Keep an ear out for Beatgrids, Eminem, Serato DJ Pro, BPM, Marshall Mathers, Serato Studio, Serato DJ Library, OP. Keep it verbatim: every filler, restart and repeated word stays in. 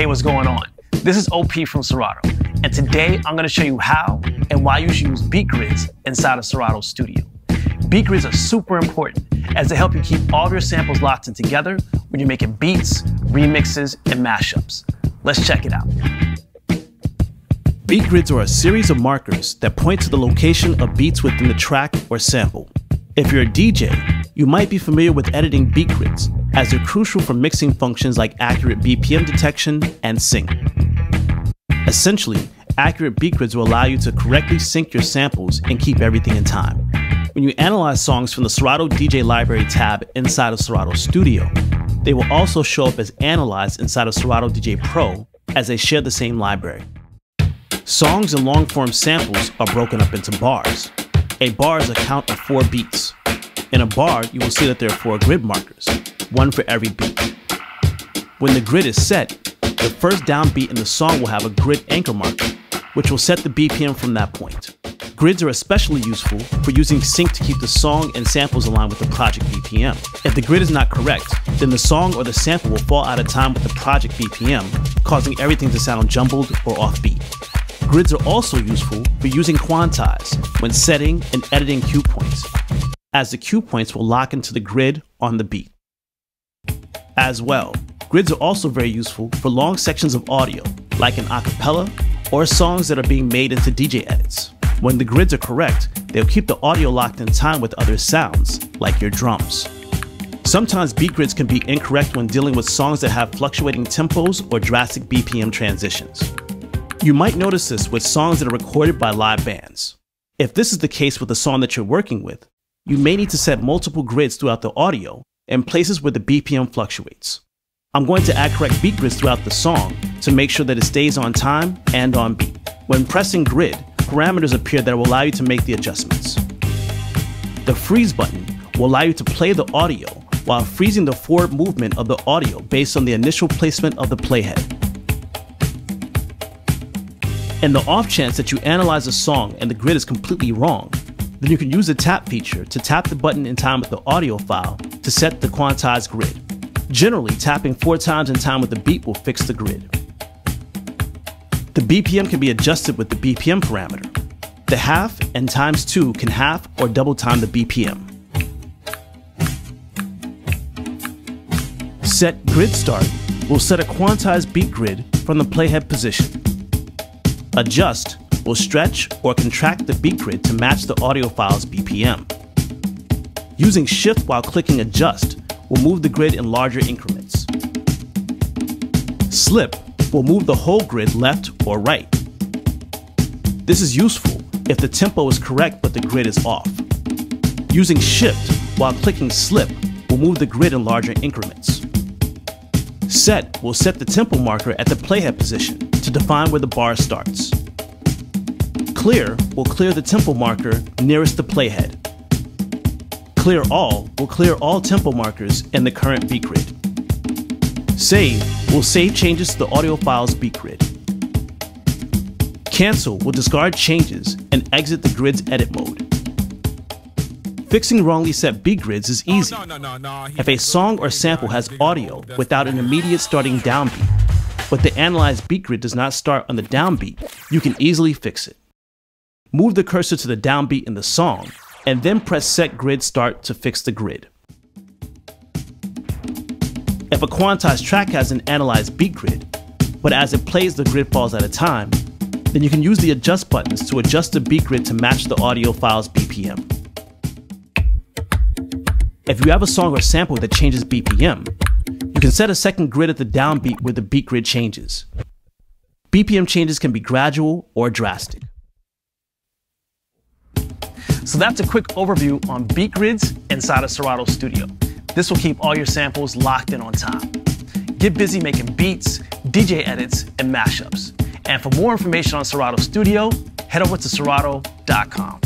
Hey, what's going on? This is O P from Serato, and today I'm going to show you how and why you should use Beatgrids inside of Serato's studio. Beatgrids are super important as they help you keep all of your samples locked in together when you're making beats, remixes, and mashups. Let's check it out. Beatgrids are a series of markers that point to the location of beats within the track or sample. If you're a D J, you might be familiar with editing Beatgrids, as they're crucial for mixing functions like accurate B P M detection and sync. Essentially, accurate Beatgrids will allow you to correctly sync your samples and keep everything in time. When you analyze songs from the Serato D J Library tab inside of Serato Studio, they will also show up as analyzed inside of Serato D J Pro, as they share the same library. Songs and long-form samples are broken up into bars. A bar is a count of four beats. In a bar, you will see that there are four grid markers, one for every beat. When the grid is set, the first downbeat in the song will have a grid anchor marker, which will set the B P M from that point. Grids are especially useful for using sync to keep the song and samples aligned with the project B P M. If the grid is not correct, then the song or the sample will fall out of time with the project B P M, causing everything to sound jumbled or offbeat. Grids are also useful for using quantize when setting and editing cue points, as the cue points will lock into the grid on the beat. As well, grids are also very useful for long sections of audio, like an a cappella or songs that are being made into D J edits. When the grids are correct, they'll keep the audio locked in time with other sounds, like your drums. Sometimes Beatgrids can be incorrect when dealing with songs that have fluctuating tempos or drastic B P M transitions. You might notice this with songs that are recorded by live bands. If this is the case with a song that you're working with, you may need to set multiple grids throughout the audio in places where the B P M fluctuates. I'm going to add correct Beatgrids throughout the song to make sure that it stays on time and on beat. When pressing grid, parameters appear that will allow you to make the adjustments. The freeze button will allow you to play the audio while freezing the forward movement of the audio based on the initial placement of the playhead. And the off chance that you analyze a song and the grid is completely wrong, then you can use the tap feature to tap the button in time with the audio file to set the quantized grid. Generally, tapping four times in time with the beat will fix the grid. The B P M can be adjusted with the B P M parameter. The half and times two can half or double time the B P M. Set grid start will set a quantized beat grid from the playhead position. Adjust will stretch or contract the beat grid to match the audio file's B P M. Using shift while clicking adjust will move the grid in larger increments. Slip will move the whole grid left or right. This is useful if the tempo is correct but the grid is off. Using shift while clicking slip will move the grid in larger increments. Set will set the tempo marker at the playhead position to define where the bar starts. Clear will clear the tempo marker nearest the playhead. Clear all will clear all tempo markers in the current beat grid. Save will save changes to the audio file's beat grid. Cancel will discard changes and exit the grid's edit mode. Fixing wrongly set beat grids is easy. Oh, no, no, no, no. If a song or sample has audio without an immediate starting downbeat, but the analyzed beat grid does not start on the downbeat, you can easily fix it. Move the cursor to the downbeat in the song, and then press set grid start to fix the grid. If a quantized track has an analyzed beat grid, but as it plays the grid falls out of time, then you can use the adjust buttons to adjust the beat grid to match the audio file's B P M. If you have a song or sample that changes B P M, you can set a second grid at the downbeat where the beat grid changes. B P M changes can be gradual or drastic. So that's a quick overview on Beatgrids inside of Serato Studio. This will keep all your samples locked in on time. Get busy making beats, D J edits, and mashups. And for more information on Serato Studio, head over to serato dot com.